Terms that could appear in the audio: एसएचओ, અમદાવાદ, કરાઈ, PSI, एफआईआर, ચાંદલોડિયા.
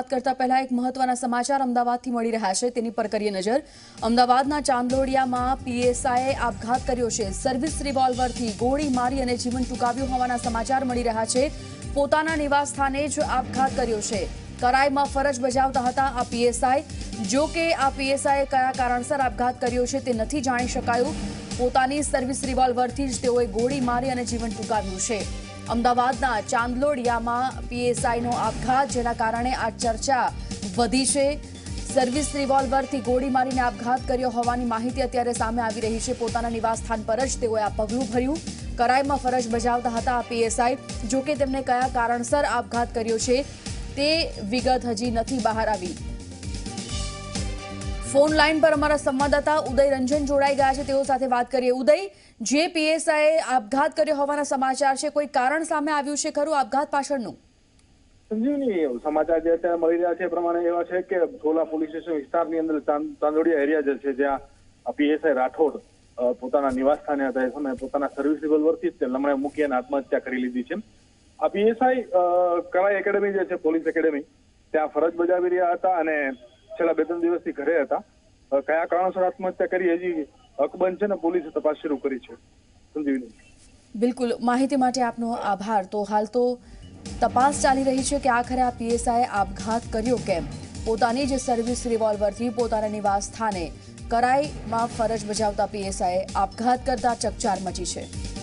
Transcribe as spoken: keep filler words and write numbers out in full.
વાત કરતા પહેલા એક મહત્વના સમાચાર અમદાવાદથી મળી રહ્યા છે, તેની પર કરીએ નજર। અમદાવાદના ચાંદલોડિયામાં પીએસઆઈએ આપઘાત કર્યો છે। સર્વિસ રિવોલ્વરથી ગોળી મારી અને જીવન ટૂંકાવ્યું હોવાના સમાચાર મળી રહ્યા છે। પોતાના નિવાસસ્થાને જ આપઘાત કર્યો છે। કરાઈમાં ફરજ બજાવતા હતા આ પીએસઆઈ। જો કે આ પીએસઆઈએ કયા કારણસર આપઘાત કર્યો છે તે નથી જાણી શકાયું। પોતાની સર્વિસ રિવોલ્વરથી જ તેઓએ ગોળી મારી અને જીવન ટૂંકાવ્યું છે। અમદાવાદના ચાંદલોડિયામાં પીએસઆઈનો આપઘાત, જેના કારણે આ ચર્ચા વધી છે। સર્વિસ રિવોલ્વરથી ગોળી મારીને આપઘાત કર્યો હોવાની માહિતી અત્યારે સામે આવી રહી છે। પોતાના નિવાસસ્થાન પર જ તેઓએ આ પગલું ભર્યું। કરાઈમાં ફરજ બજાવતા હતા આ પીએસઆઈ। જો કે તેમણે કયા કારણસર આપઘાત કર્યો છે તે વિગત હજી નથી બહાર આવી। फोन लाइन पर अमरा संवाददाता उदय रंजन जोड़ाई गया है, तेओ साथे बात करिए। उदय, जे पीएसआई आपघात कर्यो होवाना समाचार छे, कोई कारण सामे आव्युं छे खरुं आपघात पाछळनुं? संजीवनी, समाचार जे अत्यारे मळी रह्या छे प्रमाणे एवा छे के झोला पुलिस स्टेशन विस्तारनी अंदर चांदोडिया एरिया जे छे ज्यां पीएसआई राठौड़ पोताना निवासस्थाने हता, ए समये पोताना सर्विस रिवोल्वरथी ज ते लमणे मूकी अने आत्महत्या करी लीधी छे। आ पीएसआई कराई एकेडमी जे छे, पोलीस एकेडमी, त्यां फरज बजावी रह्या हता अने छेल्ला बे त्रण दिवसथी घरे हता। क्या कारणसर आत्महत्या करी हजी अकबंध छे ने पोलीसे तपास शुरू करी छे। संजीवनी, बिल्कुल माहिती माटे आपनो आभार। तो हाल तो तपास चाली रही छे के आखरे आ पीएसआई आपघात कर्यो केम। पोतानी जे सर्विस रिवोल्वरथी पोताना निवास स्थाने कराईमां फरज बजावता पीएसआई आपघात करता चकचार मची छे।